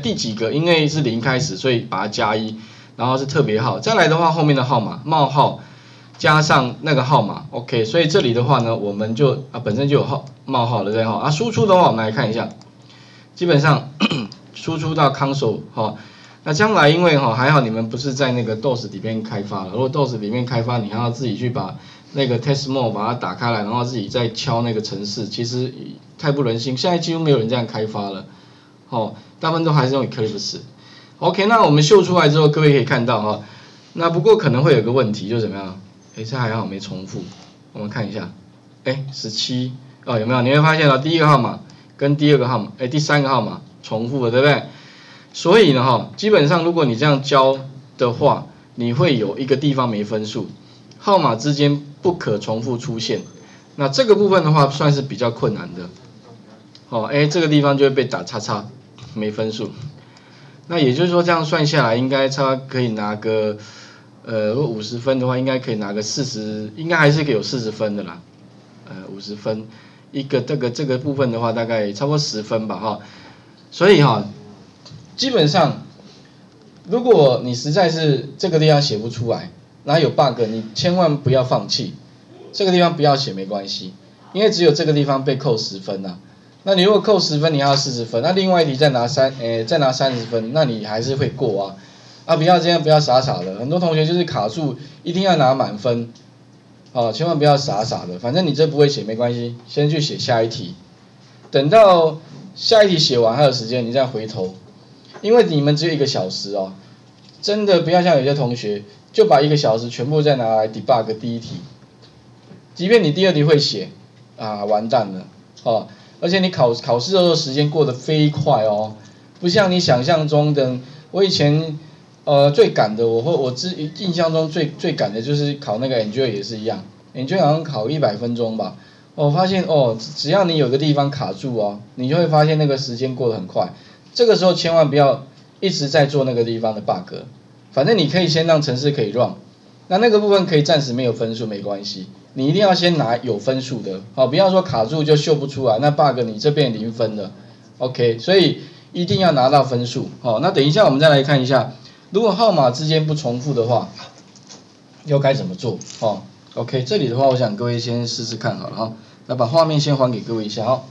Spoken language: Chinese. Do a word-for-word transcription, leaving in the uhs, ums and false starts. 第几个？因为是零开始，所以把它加一，然后是特别号。再来的话，后面的号码冒号加上那个号码 ，OK。所以这里的话呢，我们就啊本身就有号冒号的对号啊。输出的话，我们来看一下，基本上咳咳输出到 console 哈、哦。那将来因为哈、哦、还好你们不是在那个 D O S 里面开发了，如果 D O S 里面开发，你还要自己去把那个 test mode 把它打开来，然后自己再敲那个程式，其实太不人性。现在几乎没有人这样开发了。 哦，大部分都还是用 Eclipse。OK， 那我们秀出来之后，各位可以看到哈、哦，那不过可能会有个问题，就是怎么样？哎，这还好没重复。我们看一下，哎， 十七哦，有没有？你会发现到、哦、第一个号码跟第二个号码，哎，第三个号码重复了，对不对？所以呢哈、哦，基本上如果你这样教的话，你会有一个地方没分数，号码之间不可重复出现。那这个部分的话，算是比较困难的。哦，哎，这个地方就会被打叉叉。 没分数，那也就是说这样算下来，应该差可以拿个，呃，如果五十分的话，应该可以拿个四十，应该还是可以有四十分的啦，呃， 五十分，一个这个这个部分的话，大概差不多十分吧哈，所以哈，基本上，如果你实在是这个地方写不出来，然后有 bug， 你千万不要放弃，这个地方不要写没关系，因为只有这个地方被扣十分啦、啊。 那你如果扣十分，你还要四十分，那另外一题再拿三，诶，再拿三十分，那你还是会过啊，啊，不要这样，不要傻傻的，很多同学就是卡住，一定要拿满分，哦，千万不要傻傻的，反正你这不会写没关系，先去写下一题，等到下一题写完还有时间，你再回头，因为你们只有一个小时哦，真的不要像有些同学就把一个小时全部再拿来 debug 第一题，即便你第二题会写，啊，完蛋了，哦。 而且你考考试的时候时间过得飞快哦，不像你想象中的。我以前呃最赶的，我会我之印象中最最赶的就是考那个 Enjoy 也是一样 ，Enjoy 好像考一百分钟吧。我发现哦，只要你有个地方卡住哦，你就会发现那个时间过得很快。这个时候千万不要一直在做那个地方的 bug， 反正你可以先让程式可以 run， 那那个部分可以暂时没有分数没关系。 你一定要先拿有分数的，好、哦，不要说卡住就秀不出来，那 bug 你这边零分了 ，OK， 所以一定要拿到分数，好、哦，那等一下我们再来看一下，如果号码之间不重复的话，又该怎么做？哦 ，OK， 这里的话我想各位先试试看好了哈、哦，那把画面先还给各位一下哦。